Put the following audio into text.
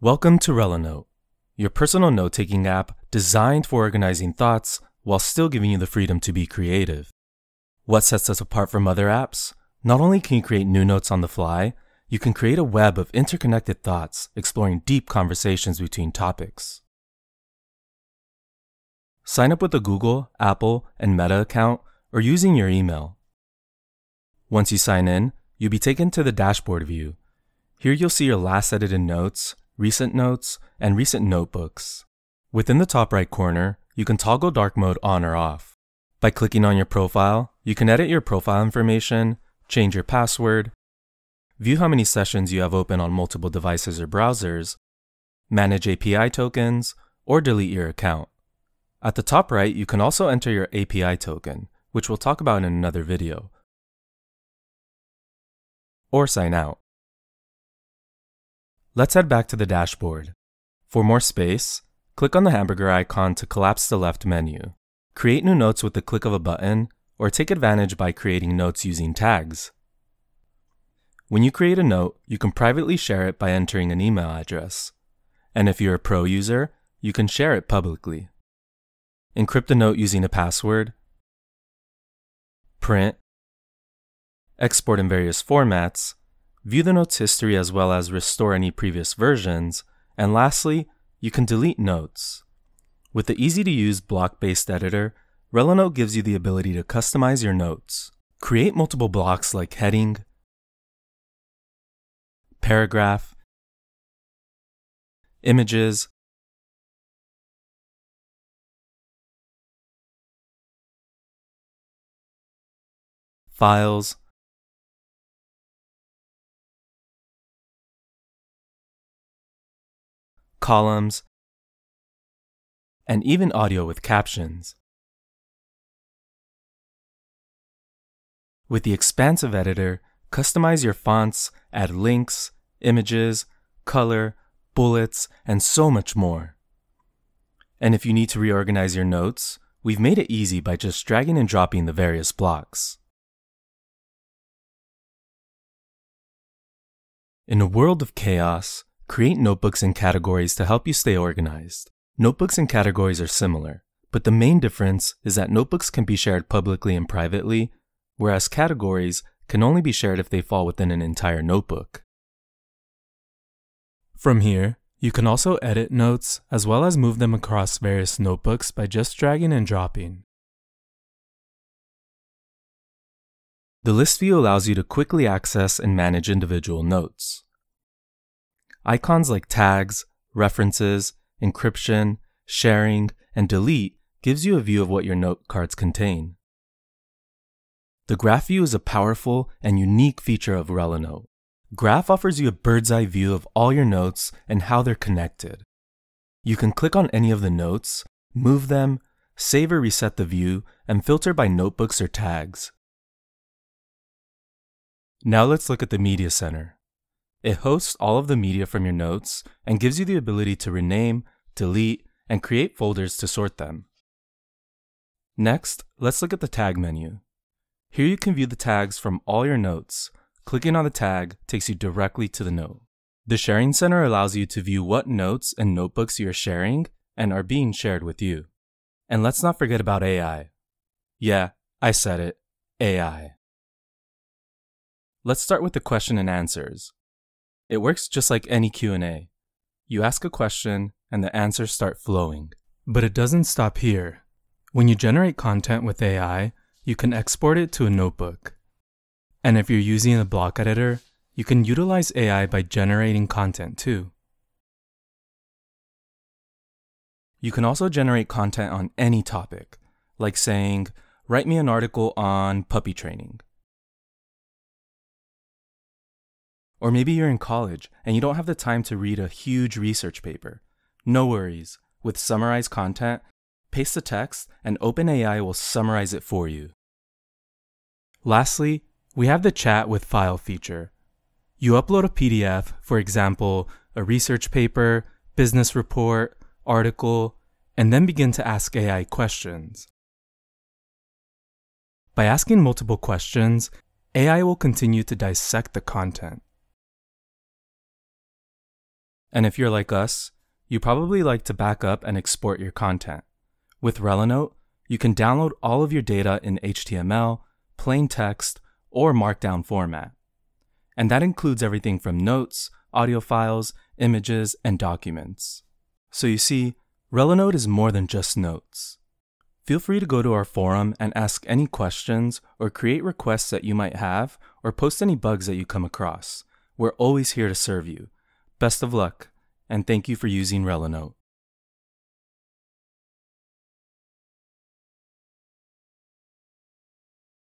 Welcome to Relanote, your personal note-taking app designed for organizing thoughts while still giving you the freedom to be creative. What sets us apart from other apps? Not only can you create new notes on the fly, you can create a web of interconnected thoughts exploring deep conversations between topics. Sign up with a Google, Apple, and Meta account or using your email. Once you sign in, you'll be taken to the dashboard view. Here you'll see your last edited notes, recent notes, and recent notebooks. Within the top right corner, you can toggle dark mode on or off. By clicking on your profile, you can edit your profile information, change your password, view how many sessions you have open on multiple devices or browsers, manage API tokens, or delete your account. At the top right, you can also enter your API token, which we'll talk about in another video, or sign out. Let's head back to the dashboard. For more space, click on the hamburger icon to collapse the left menu. Create new notes with the click of a button, or take advantage by creating notes using tags. When you create a note, you can privately share it by entering an email address. And if you're a pro user, you can share it publicly. Encrypt a note using a password, print, export in various formats, view the note's history as well as restore any previous versions, and lastly, you can delete notes. With the easy-to-use block-based editor, Relanote gives you the ability to customize your notes. Create multiple blocks like heading, paragraph, images, files, columns, and even audio with captions. With the expansive editor, customize your fonts, add links, images, color, bullets, and so much more. And if you need to reorganize your notes, we've made it easy by just dragging and dropping the various blocks. In a world of chaos, create notebooks and categories to help you stay organized. Notebooks and categories are similar, but the main difference is that notebooks can be shared publicly and privately, whereas categories can only be shared if they fall within an entire notebook. From here, you can also edit notes as well as move them across various notebooks by just dragging and dropping. The list view allows you to quickly access and manage individual notes. Icons like tags, references, encryption, sharing, and delete gives you a view of what your note cards contain. The graph view is a powerful and unique feature of Relanote. Graph offers you a bird's eye view of all your notes and how they're connected. You can click on any of the notes, move them, save or reset the view, and filter by notebooks or tags. Now let's look at the Media Center. It hosts all of the media from your notes and gives you the ability to rename, delete, and create folders to sort them. Next, let's look at the tag menu. Here you can view the tags from all your notes. Clicking on the tag takes you directly to the note. The Sharing Center allows you to view what notes and notebooks you are sharing and are being shared with you. And let's not forget about AI. Yeah, I said it, AI. Let's start with the question and answers. It works just like any Q&A. You ask a question and the answers start flowing. But it doesn't stop here. When you generate content with AI, you can export it to a notebook. And if you're using a block editor, you can utilize AI by generating content too. You can also generate content on any topic, like saying, "Write me an article on puppy training." Or maybe you're in college and you don't have the time to read a huge research paper. No worries. With summarized content, paste the text and OpenAI will summarize it for you. Lastly, we have the chat with file feature. You upload a PDF, for example, a research paper, business report, article, and then begin to ask AI questions. By asking multiple questions, AI will continue to dissect the content. And if you're like us, you probably like to back up and export your content. With Relanote, you can download all of your data in HTML, plain text, or markdown format. And that includes everything from notes, audio files, images, and documents. So you see, Relanote is more than just notes. Feel free to go to our forum and ask any questions or create requests that you might have or post any bugs that you come across. We're always here to serve you. Best of luck, and thank you for using Relanote.